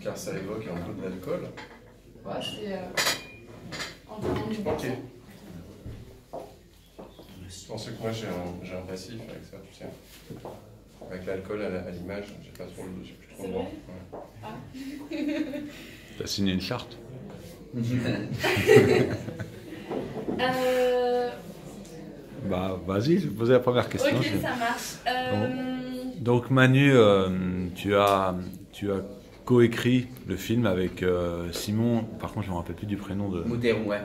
car ça évoque un peu de l'alcool. Ouais, c'est en dehors du ok. Je pense que moi j'ai un passif avec ça, tu sais. Avec l'alcool à l'image, j'ai pas trop le dessus, plus trop loin. Ouais. Ah. T'as signé une charte? Bah vas-y, je vais poser la première question. Ok, ça marche. Donc Manu, tu as coécrit le film avec Simon. Par contre, je me rappelle plus du prénom de. Moutéron, ouais.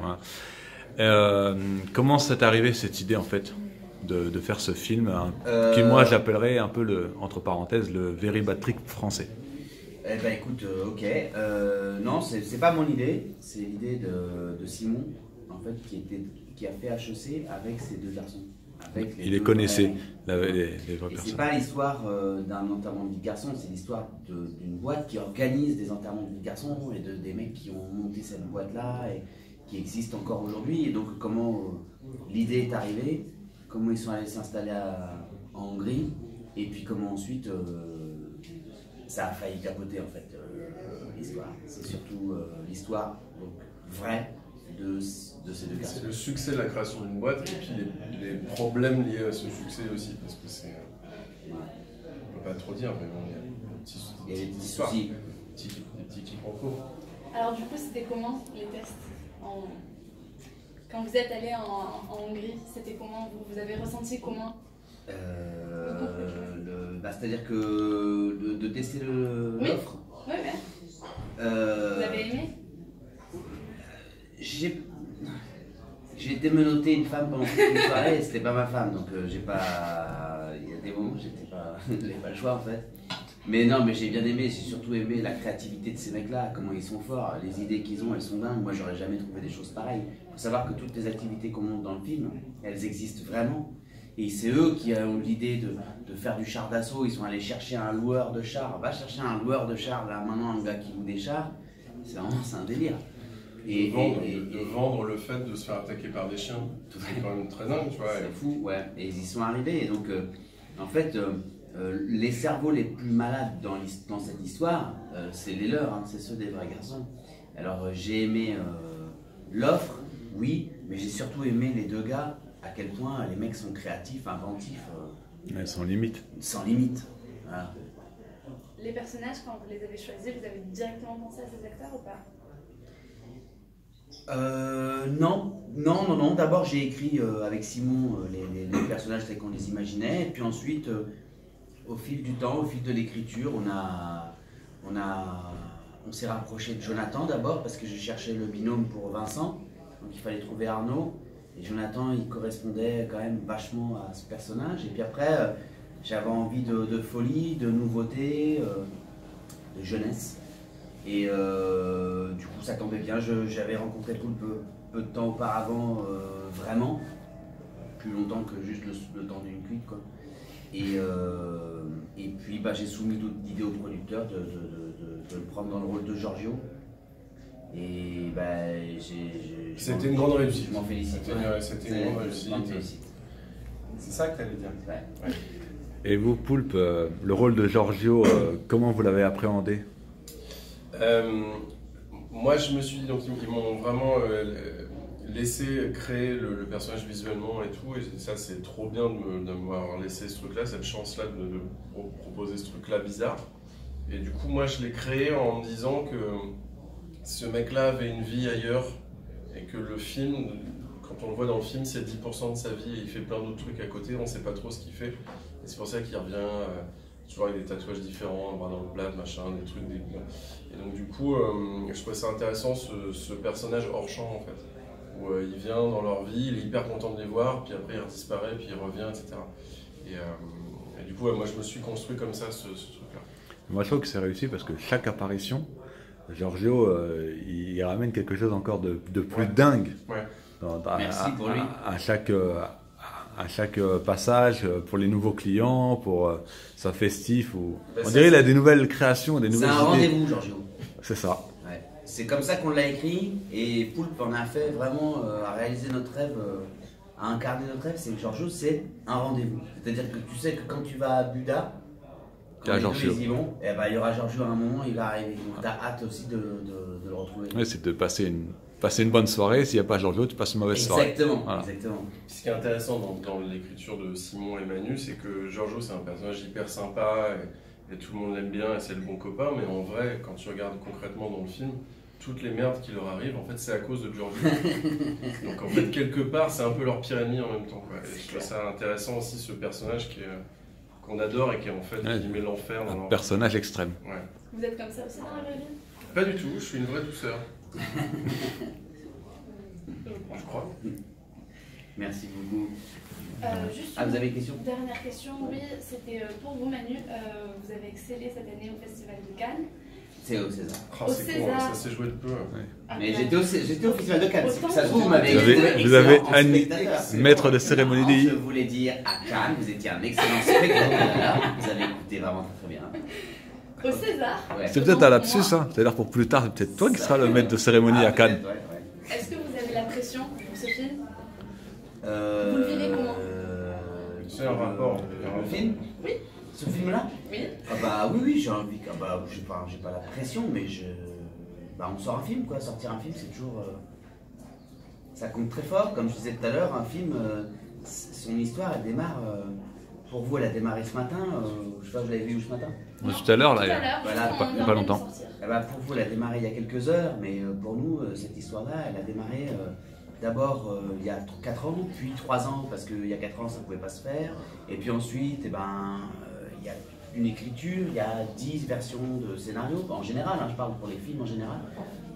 Comment ça t'est arrivé cette idée en fait de faire ce film hein, qui moi j'appellerais un peu le entre parenthèses le Véry Bad Trick français. Eh ben écoute, ok. Non, c'est pas mon idée. C'est l'idée de Simon en fait qui a fait HEC avec ces deux garçons. Il les connaissait, les vraies personnes. C'est pas l'histoire d'un enterrement de vie de garçon, c'est l'histoire d'une boîte qui organise des enterrements de vie de garçon et des mecs qui ont monté cette boîte-là et qui existe encore aujourd'hui. Et donc comment l'idée est arrivée, comment ils sont allés s'installer en Hongrie et puis comment ensuite ça a failli capoter en fait l'histoire. C'est surtout l'histoire vraie de ces deux. C'est le succès de la création d'une boîte et puis les problèmes liés à ce succès aussi, parce que c'est... on peut pas trop dire, mais bon, il y a des petites histoires, des petits quiproquos. Alors du coup, c'était comment les tests quand vous êtes allé en Hongrie, c'était comment? Vous avez ressenti comment? C'est-à-dire que de tester l'offre. Oui, oui. Vous avez aimé? J'ai démenoté une femme pendant une soirée et c'était pas ma femme, donc j'ai pas... Il y a des moments où j'étais pas... j'avais pas le choix en fait. Mais non, mais j'ai bien aimé, j'ai surtout aimé la créativité de ces mecs-là, comment ils sont forts, les idées qu'ils ont, elles sont dingues. Moi, j'aurais jamais trouvé des choses pareilles. Il faut savoir que toutes les activités qu'on monte dans le film, elles existent vraiment. Et c'est eux qui ont l'idée de faire du char d'assaut, ils sont allés chercher un loueur de char. Va chercher un loueur de char, là, maintenant, un gars qui loue des chars, c'est vraiment, c'est un délire. De vendre le fait de se faire attaquer par des chiens, c'est quand même très dingue, tu vois. C'est fou, ouais. Et ils y sont arrivés. Et donc, en fait, les cerveaux les plus malades dans cette histoire, c'est les leurs, hein, c'est ceux des vrais garçons. Alors, j'ai aimé l'offre, oui, mais j'ai surtout aimé les deux gars, à quel point les mecs sont créatifs, inventifs. Ouais, sans limite. Sans limite, voilà. Les personnages, quand vous les avez choisis, vous avez directement pensé à ces acteurs ou pas? Non. D'abord, j'ai écrit avec Simon les personnages tels qu'on les imaginait. Et puis ensuite, au fil du temps, au fil de l'écriture, on s'est rapproché de Jonathan d'abord parce que je cherchais le binôme pour Vincent. Donc il fallait trouver Arnaud. Et Jonathan, il correspondait quand même vachement à ce personnage. Et puis après, j'avais envie de folie, de nouveauté, de jeunesse. Et du coup, ça tombait bien. J'avais rencontré Poulpe peu de temps auparavant, vraiment, plus longtemps que juste le temps d'une cuite, quoi. Et puis, bah, j'ai soumis l'idée au producteur de le prendre dans le rôle de Giorgio. Et bah, c'était une grande réussite. Je m'en félicite. C'était une grande réussite. C'est ça que tu allais dire. Ouais. Ouais. Et vous, Poulpe, le rôle de Giorgio, comment vous l'avez appréhendé? Moi je me suis dit, donc ils m'ont vraiment laissé créer le personnage visuellement et tout, et ça c'est trop bien de m'avoir laissé ce truc-là, cette chance-là de proposer ce truc-là bizarre. Et du coup moi je l'ai créé en me disant que ce mec-là avait une vie ailleurs, et que le film, quand on le voit dans le film, c'est 10% de sa vie, et il fait plein d'autres trucs à côté, on sait pas trop ce qu'il fait, et c'est pour ça qu'il revient... tu vois, avec des tatouages différents, un bras dans le plat, machin, des trucs, des... Et donc du coup, je trouvais ça intéressant ce personnage hors champ en fait, où il vient dans leur vie, il est hyper content de les voir, puis après il disparaît, puis il revient, etc. Et du coup, ouais, moi je me suis construit comme ça, ce truc-là. Moi je trouve que c'est réussi parce que chaque apparition, Giorgio, il ramène quelque chose encore de plus ouais. Dingue. Ouais. Merci pour lui. À chaque passage, pour les nouveaux clients, pour sa festif. Ou... Ben on dirait qu'il a des nouvelles créations, des nouvelles idées. C'est un rendez-vous, Giorgio. C'est ça. Ouais. C'est comme ça qu'on l'a écrit, et Poulpe en a fait vraiment à réaliser notre rêve, à incarner notre rêve. C'est que Giorgio, c'est un rendez-vous. C'est-à-dire que tu sais que quand tu vas à Buda, Quand les deux y vont, eh ben, il y aura Georgiou à un moment, il va arriver. Donc tu as hâte aussi de le retrouver. Oui, c'est de passer une bonne soirée. S'il n'y a pas Georgiou, tu passes une mauvaise soirée. Voilà. Exactement. Ce qui est intéressant dans l'écriture de Simon et Manu, c'est que Georgiou, c'est un personnage hyper sympa et tout le monde l'aime bien et c'est le bon copain. Mais en vrai, quand tu regardes concrètement dans le film, toutes les merdes qui leur arrivent, en fait, c'est à cause de Georgiou. Donc en fait, quelque part, c'est un peu leur pire ennemi en même temps, quoi. Et je trouve ça intéressant aussi, ce personnage qui est... qu'on adore et qui en fait qui met l'enfer dans leur... personnage extrême. Ouais. Vous êtes comme ça aussi dans la vie? Pas du tout, je suis une vraie douceur. Je crois. Merci beaucoup. Juste vous avez une question? Dernière question, oui, c'était pour vous Manu, vous avez excellé cette année au Festival de Cannes. C'est au César. Oh, c'est con, ça s'est joué de peu. Ouais. Mais j'étais au Festival de Cannes. Ça se trouve, vous m'avez été un maître de cérémonie. Je voulais dire, à Cannes, vous étiez un excellent spectateur. Vous avez écouté vraiment très bien. Au César. Ouais. C'est peut-être un lapsus, hein. C'est-à-dire pour plus tard, c'est peut-être toi qui seras le maître de cérémonie à Cannes. Ouais. Est-ce que vous avez la pression pour ce film? Vous le vivez comment? C'est un rapport. Le film? Oui. Ce film-là? Oui. Ah bah oui, j'ai envie. Ah bah j'ai pas la pression, mais je... Bah on sort un film, quoi. Sortir un film, c'est toujours... Ça compte très fort. Comme je disais tout à l'heure, un film, son histoire, elle démarre... Pour vous, elle a démarré ce matin. Je sais pas, vous l'avez vu ce matin? Non, tout à l'heure, là. Voilà, pas longtemps. Ah bah pour vous, elle a démarré il y a quelques heures, mais pour nous, cette histoire-là, elle a démarré... D'abord, il y a 4 ans, puis 3 ans, parce qu'il y a 4 ans, ça ne pouvait pas se faire. Et puis ensuite, eh ben... Il y a une écriture, il y a 10 versions de scénarios, en général, hein, je parle pour les films en général,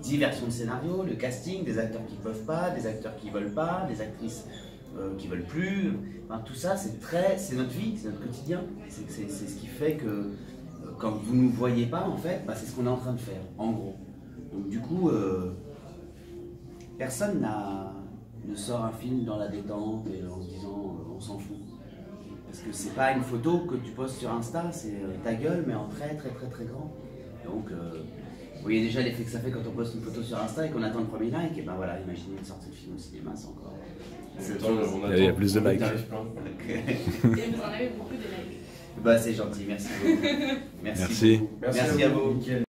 10 versions de scénarios, le casting, des acteurs qui ne peuvent pas, des acteurs qui ne veulent pas, des actrices qui ne veulent plus, enfin, tout ça c'est notre vie, c'est notre quotidien, c'est ce qui fait que quand vous ne nous voyez pas en fait, bah, c'est ce qu'on est en train de faire, en gros. Donc du coup, personne ne sort un film dans la détente et en se disant on s'en fout. Parce que c'est pas une photo que tu postes sur Insta, c'est ta gueule mais en très grand. Donc vous voyez déjà l'effet que ça fait quand on poste une photo sur Insta et qu'on attend le premier like, et ben voilà, imaginez une sortie de film au cinéma, c'est encore... Il y a plus de likes. Et vous en avez beaucoup de likes. Bah c'est gentil, merci beaucoup. Merci. Merci à vous.